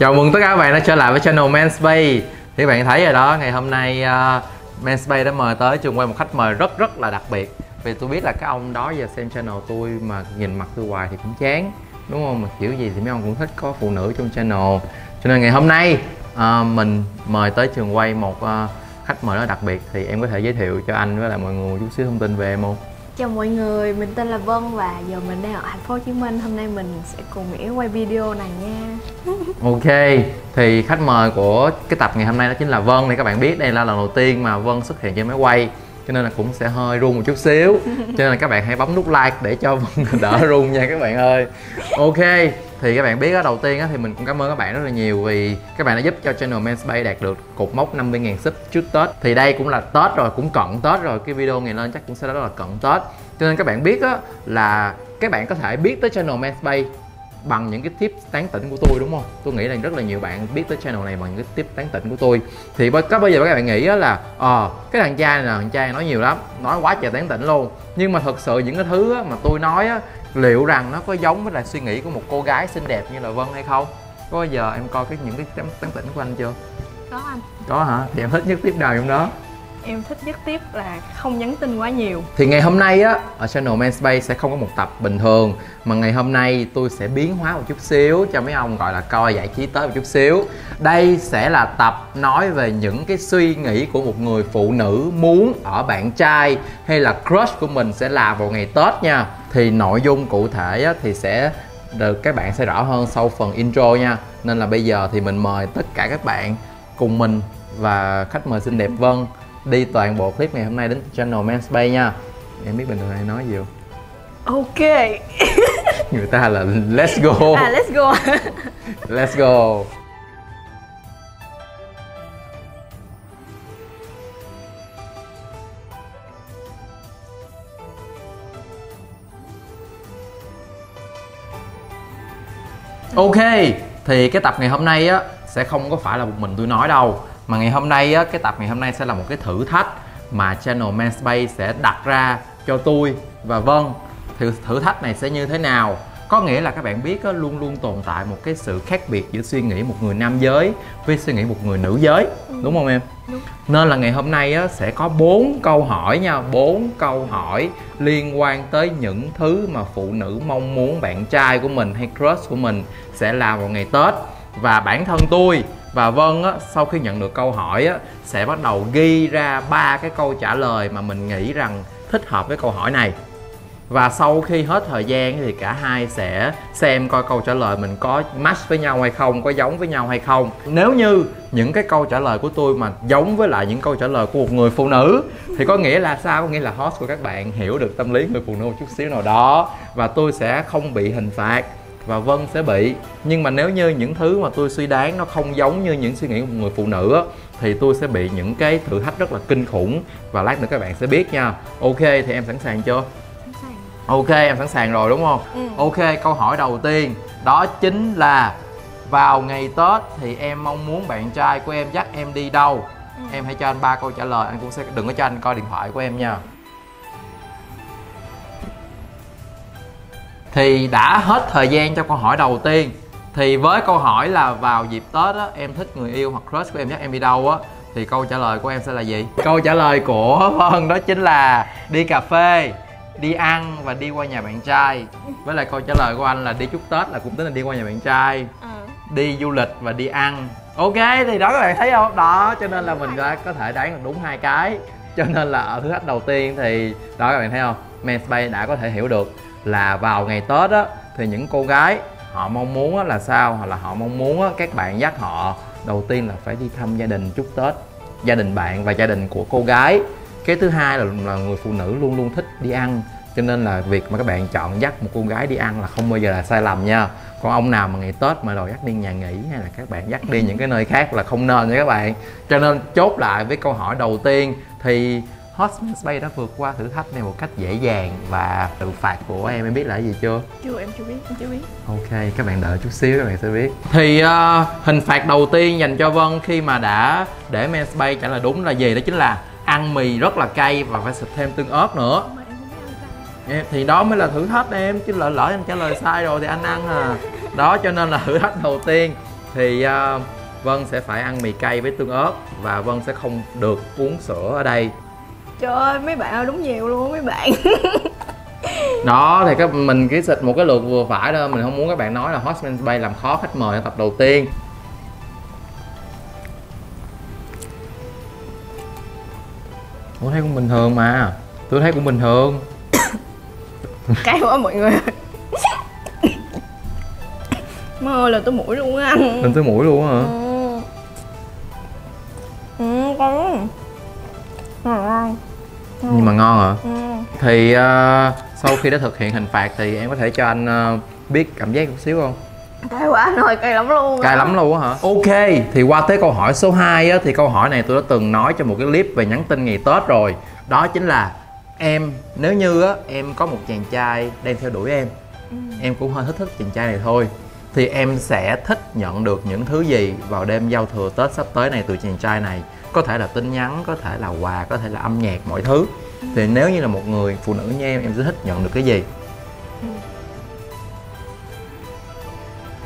Chào mừng tất cả các bạn đã trở lại với channel Men's Bay. Thì các bạn thấy rồi đó, ngày hôm nay Men's Bay đã mời tới trường quay một khách mời rất là đặc biệt. Vì tôi biết là các ông đó giờ xem channel tôi mà nhìn mặt tôi hoài thì cũng chán, đúng không? Mà kiểu gì thì mấy ông cũng thích có phụ nữ trong channel. Cho nên ngày hôm nay mình mời tới trường quay một khách mời rất đặc biệt. Thì em có thể giới thiệu cho anh với lại mọi người một chút xíu thông tin về em không? Chào mọi người, mình tên là Vân và giờ mình đang ở thành phố Hồ Chí Minh. Hôm nay mình sẽ cùng Nghĩa quay video này nha. Ok, thì khách mời của cái tập ngày hôm nay đó chính là Vân. Thì các bạn biết đây là lần đầu tiên mà Vân xuất hiện trên máy quay, cho nên là cũng sẽ hơi run một chút xíu. Cho nên là các bạn hãy bấm nút like để cho Vân đỡ run nha các bạn ơi. Ok, thì các bạn biết đó, đầu tiên đó, thì mình cũng cảm ơn các bạn rất là nhiều vì các bạn đã giúp cho channel Men's Bay đạt được cột mốc 50.000 sub trước Tết. Thì đây cũng là Tết rồi, cũng cận Tết rồi, cái video ngày lên chắc cũng sẽ rất là cận Tết. Cho nên các bạn biết đó, là các bạn có thể biết tới channel Men's Bay bằng những cái tip tán tỉnh của tôi, đúng không? Tôi nghĩ là rất là nhiều bạn biết tới channel này bằng những cái tip tán tỉnh của tôi. Thì bây giờ các bạn nghĩ là cái thằng cha này là thằng cha nói nhiều lắm, nói quá trời tán tỉnh luôn. Nhưng mà thật sự những cái thứ mà tôi nói á, liệu rằng nó có giống với là suy nghĩ của một cô gái xinh đẹp như là Vân hay không? Có bao giờ em coi những cái tán tỉnh của anh chưa? Có anh. Có hả? Thì em thích nhất tiếp nào trong đó? Em thích nhất tiếp là không nhắn tin quá nhiều. Thì ngày hôm nay á, ở channel Men's Bay sẽ không có một tập bình thường, mà ngày hôm nay tôi sẽ biến hóa một chút xíu cho mấy ông gọi là coi giải trí tới một chút xíu. Đây sẽ là tập nói về những cái suy nghĩ của một người phụ nữ muốn ở bạn trai hay là crush của mình sẽ làm vào ngày Tết nha. Thì nội dung cụ thể á, thì sẽ được các bạn sẽ rõ hơn sau phần intro nha. Nên là bây giờ thì mình mời tất cả các bạn cùng mình và khách mời xinh đẹp Vân đi toàn bộ clip ngày hôm nay đến channel Men's Bay nha. Em biết bình thường hay nói gì không? Ok. Người ta là let's go. À, let's go. Let's go. Ok, thì cái tập ngày hôm nay á sẽ không có phải là một mình tôi nói đâu, mà ngày hôm nay á, cái tập ngày hôm nay sẽ là một cái thử thách mà channel Men's Bay sẽ đặt ra cho tôi và Vân. Thì thử thách này sẽ như thế nào? Có nghĩa là các bạn biết á, luôn luôn tồn tại một cái sự khác biệt giữa suy nghĩ một người nam giới với suy nghĩ một người nữ giới, đúng không em? Đúng. Nên là ngày hôm nay á, sẽ có 4 câu hỏi nha, 4 câu hỏi liên quan tới những thứ mà phụ nữ mong muốn bạn trai của mình hay crush của mình sẽ làm vào ngày Tết. Và bản thân tôi và Vân á, sau khi nhận được câu hỏi á, sẽ bắt đầu ghi ra 3 cái câu trả lời mà mình nghĩ rằng thích hợp với câu hỏi này. Và sau khi hết thời gian thì cả hai sẽ xem coi câu trả lời mình có match với nhau hay không, có giống với nhau hay không. Nếu như những cái câu trả lời của tôi mà giống với lại những câu trả lời của một người phụ nữ thì có nghĩa là sao? Có nghĩa là host của các bạn hiểu được tâm lý người phụ nữ một chút xíu nào đó, và tôi sẽ không bị hình phạt và Vân sẽ bị. Nhưng mà nếu như những thứ mà tôi suy đoán nó không giống như những suy nghĩ của một người phụ nữ á, thì tôi sẽ bị những cái thử thách rất là kinh khủng, và lát nữa các bạn sẽ biết nha. Ok, thì em sẵn sàng chưa? Sẵn sàng. Ok, em sẵn sàng rồi đúng không? Ừ. Ok, câu hỏi đầu tiên đó chính là vào ngày Tết thì em mong muốn bạn trai của em dắt em đi đâu? Ừ. Em hãy cho anh 3 câu trả lời, anh cũng sẽ đừng có cho anh coi điện thoại của em nha. Thì đã hết thời gian cho câu hỏi đầu tiên. Thì với câu hỏi là vào dịp Tết á, em thích người yêu hoặc crush của em dắt em đi đâu á, thì câu trả lời của em sẽ là gì? Câu trả lời của Vân đó chính là đi cà phê, đi ăn và đi qua nhà bạn trai. Với lại câu trả lời của anh là đi chúc Tết là cũng tính là đi qua nhà bạn trai, đi du lịch và đi ăn. Ok, thì đó các bạn thấy không? Đó, cho nên là mình đã có thể đoán được đúng 2 cái. Cho nên là ở thử thách đầu tiên thì đó các bạn thấy không? Men's Bay đã có thể hiểu được là vào ngày Tết á, thì những cô gái họ mong muốn á, là sao? Hoặc là họ mong muốn á, các bạn dắt họ đầu tiên là phải đi thăm gia đình chúc Tết, gia đình bạn và gia đình của cô gái. Cái thứ hai là người phụ nữ luôn luôn thích đi ăn, cho nên là việc mà các bạn chọn dắt một cô gái đi ăn là không bao giờ là sai lầm nha. Còn ông nào mà ngày Tết mà đòi dắt đi nhà nghỉ hay là các bạn dắt đi những cái nơi khác là không nên nha các bạn. Cho nên chốt lại với câu hỏi đầu tiên thì Men's Bay đã vượt qua thử thách này một cách dễ dàng, và tự phạt của em biết là cái gì chưa? Chưa, em chưa biết, Ok, các bạn đợi chút xíu các bạn sẽ biết. Thì hình phạt đầu tiên dành cho Vân khi mà đã để Men's Bay trả lời đúng là gì? Đó chính là ăn mì rất là cay và phải xịt thêm tương ớt nữa. Mà em không biết ăn cay. Thì đó mới là thử thách em, chứ lỡ anh trả lời sai rồi thì anh ăn à. Đó, cho nên là thử thách đầu tiên thì Vân sẽ phải ăn mì cay với tương ớt và Vân sẽ không được uống sữa ở đây. Trời ơi, mấy bạn ơi, đúng nhiều luôn mấy bạn. Đó thì mình cứ xịt một cái lượt vừa phải thôi, mình không muốn các bạn nói là host Men's Bay làm khó khách mời ở tập đầu tiên. Tôi thấy cũng bình thường mà, tôi thấy cũng bình thường. Cái quá mọi người. Má ơi, là tới mũi luôn á anh. Lên tới mũi luôn hả? Ừ, con ngon. Nhưng mà ngon hả? Ừ. Thì sau khi đã thực hiện hình phạt thì em có thể cho anh biết cảm giác một xíu không? Cay quá anh ơi, cay lắm luôn. Cay lắm luôn á hả? Ok, thì qua tới câu hỏi số 2 á, thì câu hỏi này tôi đã từng nói trong một cái clip về nhắn tin ngày Tết rồi. Đó chính là em, nếu như á, em có một chàng trai đang theo đuổi em, em cũng hơi thích chàng trai này thôi, thì em sẽ thích nhận được những thứ gì vào đêm giao thừa Tết sắp tới này từ chàng trai này? Có thể là tin nhắn, có thể là quà, có thể là âm nhạc, mọi thứ. Thì nếu như là một người phụ nữ như em sẽ thích nhận được cái gì?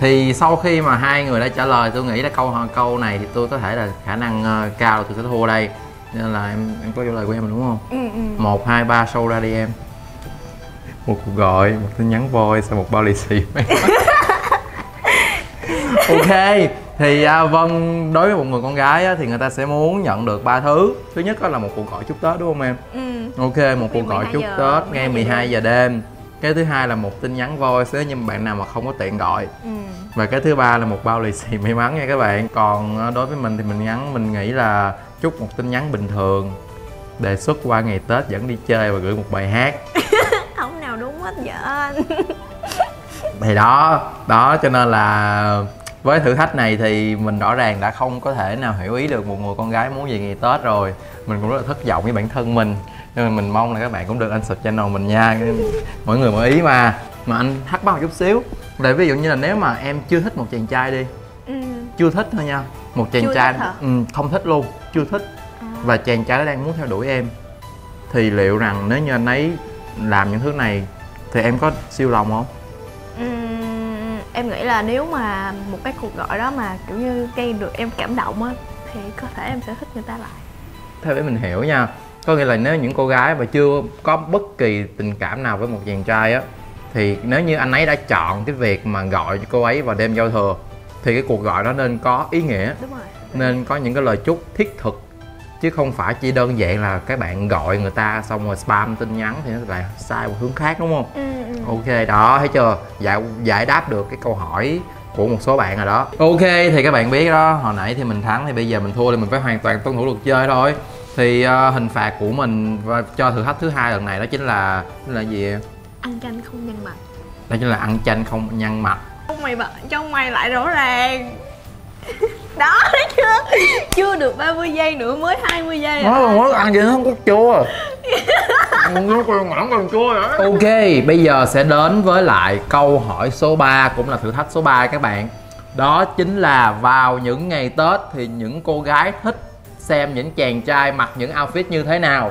Thì sau khi mà hai người đã trả lời, tôi nghĩ là câu này thì tôi có thể là khả năng cao là tôi sẽ thua đây. Nên là em có trả lời của em đúng không? 1, 2, 3 show ra đi em. Một cuộc gọi, một tin nhắn voice, sau một bao lì xì. Ok, thì Vân đối với một người con gái á, thì người ta sẽ muốn nhận được 3 thứ. Thứ nhất đó là một cuộc gọi chúc Tết đúng không em? Ok, một cuộc gọi chúc Tết ngay 12 giờ đêm. Cái thứ hai là một tin nhắn voice nhưng bạn nào mà không có tiện gọi. Và cái thứ ba là một bao lì xì may mắn nha các bạn. Còn đối với mình thì mình nghĩ là chúc một tin nhắn bình thường, đề xuất qua ngày Tết dẫn đi chơi và gửi một bài hát. Không nào đúng hết vậy anh. Thì đó cho nên là với thử thách này thì mình rõ ràng đã không có thể nào hiểu ý được một người con gái muốn gì ngày Tết rồi. Mình cũng rất là thất vọng với bản thân mình. Nhưng mà mình mong là các bạn cũng được anh sub channel mình nha. Mọi người mọi ý mà. Mà anh thắc mắc một chút xíu để ví dụ như là nếu mà em chưa thích một chàng trai đi, chưa thích thôi nha. Một chàng trai không thích luôn, chưa thích, và chàng trai đang muốn theo đuổi em, thì liệu rằng nếu như anh ấy làm những thứ này thì em có siêu lòng không? Em nghĩ là nếu mà một cái cuộc gọi đó mà kiểu như gây được em cảm động á, thì có thể em sẽ thích người ta lại. Theo để mình hiểu nha, có nghĩa là nếu những cô gái mà chưa có bất kỳ tình cảm nào với một chàng trai á, thì nếu như anh ấy đã chọn cái việc mà gọi cho cô ấy vào đêm giao thừa, thì cái cuộc gọi đó nên có ý nghĩa. Đúng rồi. Nên có những cái lời chúc thiết thực, chứ không phải chỉ đơn giản là các bạn gọi người ta xong rồi spam tin nhắn thì nó lại sai một hướng khác đúng không? Ok, đó thấy chưa, giải đáp được cái câu hỏi của một số bạn rồi đó. Ok, thì các bạn biết đó, hồi nãy thì mình thắng thì bây giờ mình thua thì mình phải hoàn toàn tuân thủ luật chơi thôi. Thì hình phạt của mình cho thử thách thứ 2 lần này đó chính là gì? Ăn chanh không nhăn mặt. Đó chính là ăn chanh không nhăn mặt. Trong mày lại rõ ràng. Đó thấy chưa? Chưa được 30 giây nữa, mới 20 giây rồi. Nói ăn gì nó không có chua. Ok, bây giờ sẽ đến với lại câu hỏi số 3, cũng là thử thách số 3 các bạn. Đó chính là vào những ngày Tết thì những cô gái thích xem những chàng trai mặc những outfit như thế nào?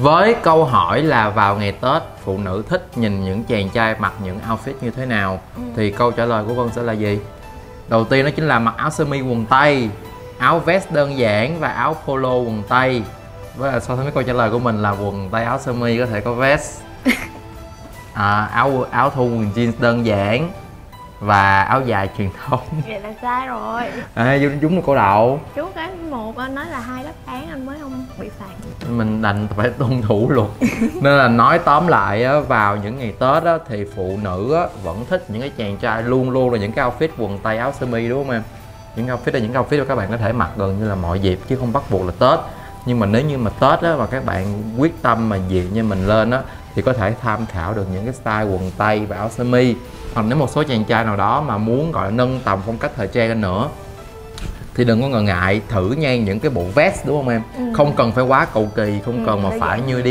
Với câu hỏi là vào ngày Tết phụ nữ thích nhìn những chàng trai mặc những outfit như thế nào, thì câu trả lời của Vân sẽ là gì? Đầu tiên đó chính là mặc áo sơ mi quần tây, áo vest đơn giản và áo polo quần tây. Với so với câu trả lời của mình là quần tây áo sơ mi có thể có vest, áo thun quần jeans đơn giản và áo dài truyền thống. Vậy là sai rồi. Đúng rồi cô đậu. Chú cái một anh nói là 2 đáp án anh mới không bị phạt. Mình đành phải tuân thủ luật. Nên là nói tóm lại á, vào những ngày Tết á, thì phụ nữ á, vẫn thích những cái chàng trai luôn luôn là những cái outfit quần tây áo sơ mi đúng không em? Những outfit là những outfit mà các bạn có thể mặc gần như là mọi dịp chứ không bắt buộc là Tết. Nhưng mà nếu như mà Tết á, mà các bạn quyết tâm mà diện như mình lên á, thì có thể tham khảo được những cái style quần tây và áo sơ mi. Hoặc nếu một số chàng trai nào đó mà muốn gọi là nâng tầm phong cách thời trang lên nữa, thì đừng có ngần ngại thử nhan những cái bộ vest đúng không em? Không cần phải quá cầu kỳ, không cần mà phải như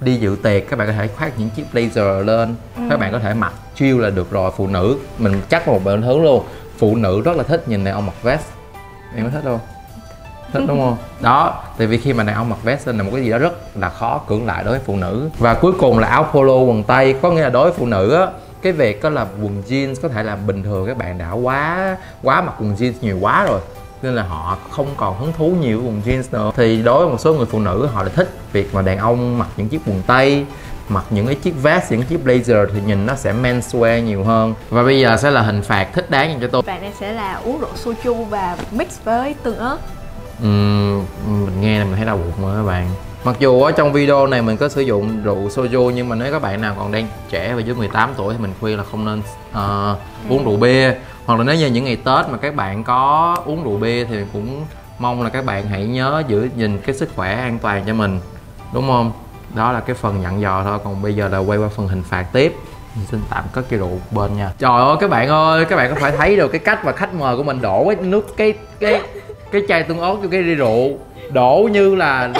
đi dự tiệc. Các bạn có thể khoác những chiếc blazer lên, các bạn có thể mặc chill là được rồi. Phụ nữ, mình chắc một bản hướng luôn, phụ nữ rất là thích nhìn này ông mặc vest. Em có thích không? Thích đúng không? Đó, tại vì khi mà đàn ông mặc vest lên là một cái gì đó rất là khó cưỡng lại đối với phụ nữ. Và cuối cùng là áo polo quần tây, có nghĩa là đối với phụ nữ á, cái việc đó là quần jeans có thể là bình thường các bạn đã quá mặc quần jeans nhiều quá rồi, nên là họ không còn hứng thú nhiều với quần jeans nữa. Thì đối với một số người phụ nữ, họ lại thích việc mà đàn ông mặc những chiếc quần tây, mặc những cái chiếc vest, những cái chiếc blazer thì nhìn nó sẽ menswear nhiều hơn. Và bây giờ sẽ là hình phạt thích đáng dành cho tôi. Bạn này sẽ là uống rượu soju và mix với tương ớt. Mình nghe là mình thấy đau bụng rồi các bạn. Mặc dù ở trong video này mình có sử dụng rượu soju, nhưng mà nếu các bạn nào còn đang trẻ và dưới 18 tuổi thì mình khuyên là không nên uống rượu bia. Hoặc là nếu như những ngày Tết mà các bạn có uống rượu bia thì cũng mong là các bạn hãy nhớ giữ gìn cái sức khỏe an toàn cho mình, đúng không? Đó là cái phần dặn dò thôi. Còn bây giờ là quay qua phần hình phạt tiếp. Mình xin tạm cất cái rượu bên nha. Trời ơi, các bạn có phải thấy được cái cách mà khách mời của mình đổ cái nước cái chai tương ớt cho cái ly rượu, đổ như là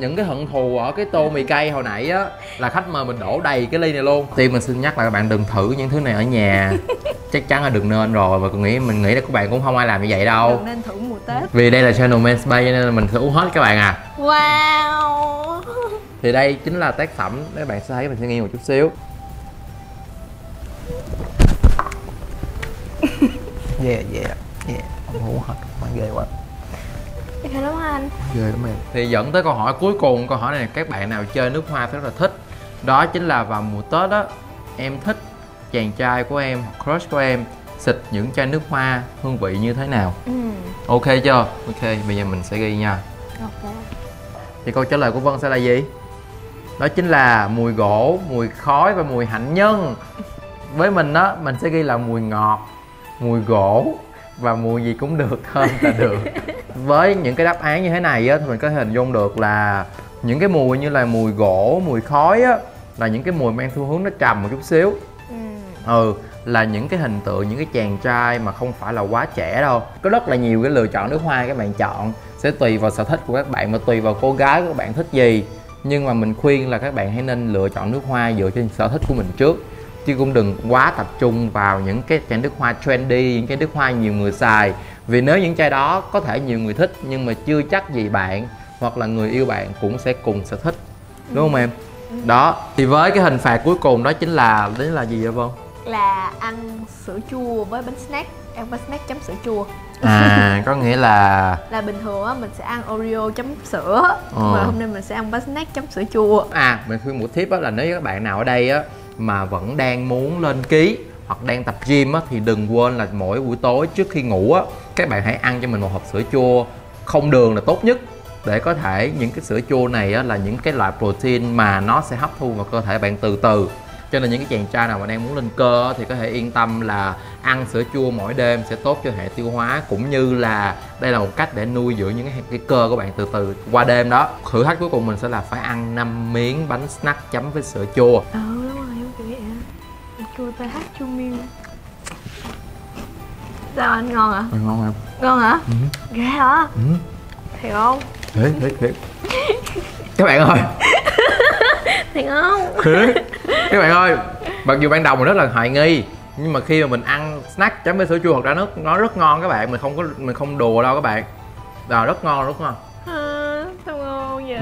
những cái hận thù ở cái tô mì cay hồi nãy á, là khách mời mình đổ đầy cái ly này luôn. Tiên mình xin nhắc là các bạn đừng thử những thứ này ở nhà, chắc chắn là đừng nên rồi. Và mình nghĩ là các bạn cũng không ai làm như vậy đâu, đừng nên thử mùa Tết, vì đây là channel Men's Bay nên là mình sẽ uống hết các bạn à. Wow, thì đây chính là tác phẩm, các bạn sẽ thấy mình sẽ nghiêng một chút xíu. Yeah, không uống hết, mà ghê quá. Ghê lắm anh. Ghê lắm em. Thì dẫn tới câu hỏi cuối cùng, câu hỏi này các bạn nào chơi nước hoa rất là thích. Đó chính là vào mùa Tết á, em thích chàng trai của em, crush của em xịt những chai nước hoa hương vị như thế nào? Ok chưa? Ok, bây giờ mình sẽ ghi nha. Ok. Thì câu trả lời của Vân sẽ là gì? Đó chính là mùi gỗ, mùi khói và mùi hạnh nhân. Với mình đó, mình sẽ ghi là mùi ngọt, mùi gỗ và mùi gì cũng được, hơn là được. Với những cái đáp án như thế này á, thì mình có hình dung được là những cái mùi như là mùi gỗ, mùi khói á, là những cái mùi mang xu hướng nó trầm một chút xíu. Là những cái hình tượng, những cái chàng trai mà không phải là quá trẻ đâu. Có rất là nhiều cái lựa chọn nước hoa các bạn chọn, sẽ tùy vào sở thích của các bạn và tùy vào cô gái của các bạn thích gì. Nhưng mà mình khuyên là các bạn hãy nên lựa chọn nước hoa dựa trên sở thích của mình trước, chứ cũng đừng quá tập trung vào những cái chai nước hoa trendy, những cái nước hoa nhiều người xài. Vì nếu những chai đó có thể nhiều người thích nhưng mà chưa chắc gì bạn hoặc là người yêu bạn cũng sẽ cùng sở thích, đúng không em? Đó, thì với cái hình phạt cuối cùng đó chính là, đấy là gì vậy Vân? Là ăn sữa chua với bánh snack, ăn bánh snack chấm sữa chua. À, có nghĩa là bình thường á mình sẽ ăn Oreo chấm sữa, mà hôm nay mình sẽ ăn bánh snack chấm sữa chua. À, mình khuyên một tip á là nếu các bạn nào ở đây á mà vẫn đang muốn lên ký hoặc đang tập gym á, thì đừng quên là mỗi buổi tối trước khi ngủ á, các bạn hãy ăn cho mình một hộp sữa chua không đường là tốt nhất, để có thể những cái sữa chua này á, là những cái loại protein mà nó sẽ hấp thu vào cơ thể bạn từ từ. Cho nên những cái chàng trai nào mà đang muốn lên cơ á, thì có thể yên tâm là ăn sữa chua mỗi đêm sẽ tốt cho hệ tiêu hóa, cũng như là đây là một cách để nuôi dưỡng những cái cơ của bạn từ từ qua đêm đó. Thử thách cuối cùng mình sẽ là phải ăn 5 miếng bánh snack chấm với sữa chua. Chua ta hát chua miêu. Sao anh ngon hả? Ngon em. Ngon hả? Ghê hả? Thiệt không? Thiệt. Các bạn ơi. Thiệt không? Thiệt. Các bạn ơi, mặc dù ban đầu mình rất là hoài nghi, nhưng mà khi mà mình ăn snack chấm với sữa chua thật ra nó rất ngon các bạn, mình không đùa đâu các bạn. Đó, rất ngon, rất ngon. À, sao ngon vậy?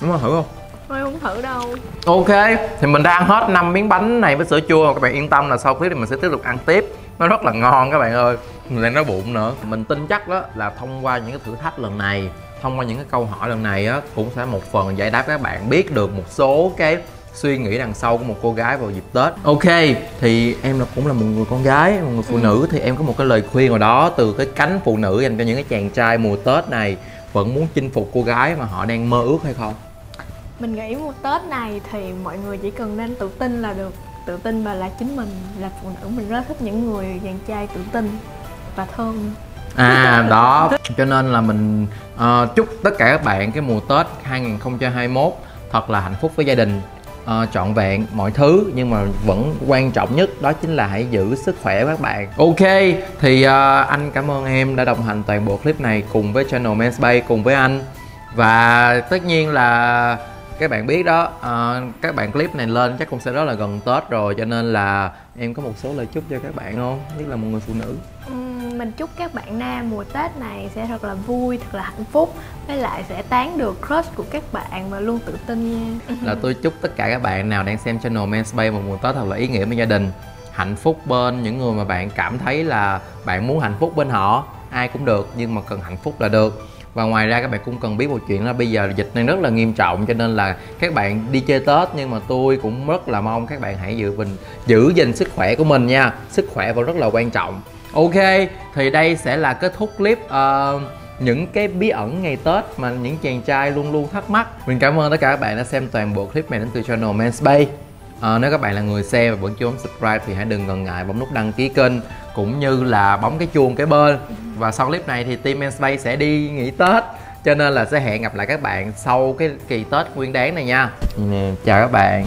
Đúng không? Thử không? Thôi không thử đâu. Ok, thì mình đã ăn hết 5 miếng bánh này với sữa chua. Các bạn yên tâm là sau clip thì mình sẽ tiếp tục ăn tiếp. Nó rất là ngon các bạn ơi. Mình đang nói bụng nữa. Mình tin chắc đó là thông qua những cái thử thách lần này, thông qua những cái câu hỏi lần này á, cũng sẽ một phần giải đáp các bạn biết được một số cái suy nghĩ đằng sau của một cô gái vào dịp Tết. Ok, thì em cũng là một người con gái, một người phụ nữ, thì em có một cái lời khuyên nào đó từ cái cánh phụ nữ dành cho những cái chàng trai mùa Tết này vẫn muốn chinh phục cô gái mà họ đang mơ ước hay không? Mình nghĩ mùa Tết này thì mọi người chỉ cần nên tự tin là được. Tự tin và là chính mình, là phụ nữ. Mình rất thích những người chàng trai tự tin và thơm. À, đó. Cho nên là mình chúc tất cả các bạn cái mùa Tết 2021 thật là hạnh phúc với gia đình, trọn vẹn mọi thứ. Nhưng mà vẫn quan trọng nhất đó chính là hãy giữ sức khỏe các bạn. Ok, thì anh cảm ơn em đã đồng hành toàn bộ clip này cùng với channel Men's Bay, cùng với anh. Và tất nhiên là các bạn biết đó, các bạn clip này lên chắc cũng sẽ rất là gần Tết rồi, cho nên là em có một số lời chúc cho các bạn không? Nhất là một người phụ nữ. Mình chúc các bạn nam mùa Tết này sẽ thật là vui, thật là hạnh phúc, với lại sẽ tán được crush của các bạn và luôn tự tin nha. Là tôi chúc tất cả các bạn nào đang xem channel Men's Bay một mùa Tết thật là ý nghĩa với gia đình, hạnh phúc bên những người mà bạn cảm thấy là bạn muốn hạnh phúc bên họ. Ai cũng được nhưng mà cần hạnh phúc là được. Và ngoài ra các bạn cũng cần biết một chuyện là bây giờ dịch này rất là nghiêm trọng, cho nên là các bạn đi chơi Tết nhưng mà tôi cũng rất là mong các bạn hãy giữ gìn sức khỏe của mình nha. Sức khỏe vẫn rất là quan trọng. Ok, thì đây sẽ là kết thúc clip những cái bí ẩn ngày Tết mà những chàng trai luôn luôn thắc mắc. Mình cảm ơn tất cả các bạn đã xem toàn bộ clip này đến từ channel Men's Bay. Nếu các bạn là người xem và vẫn chưa bấm subscribe thì hãy đừng ngần ngại bấm nút đăng ký kênh cũng như là bấm cái chuông cái bên. Và sau clip này thì team Men's Bay sẽ đi nghỉ Tết, cho nên là sẽ hẹn gặp lại các bạn sau cái kỳ Tết Nguyên Đán này nha. Chào các bạn.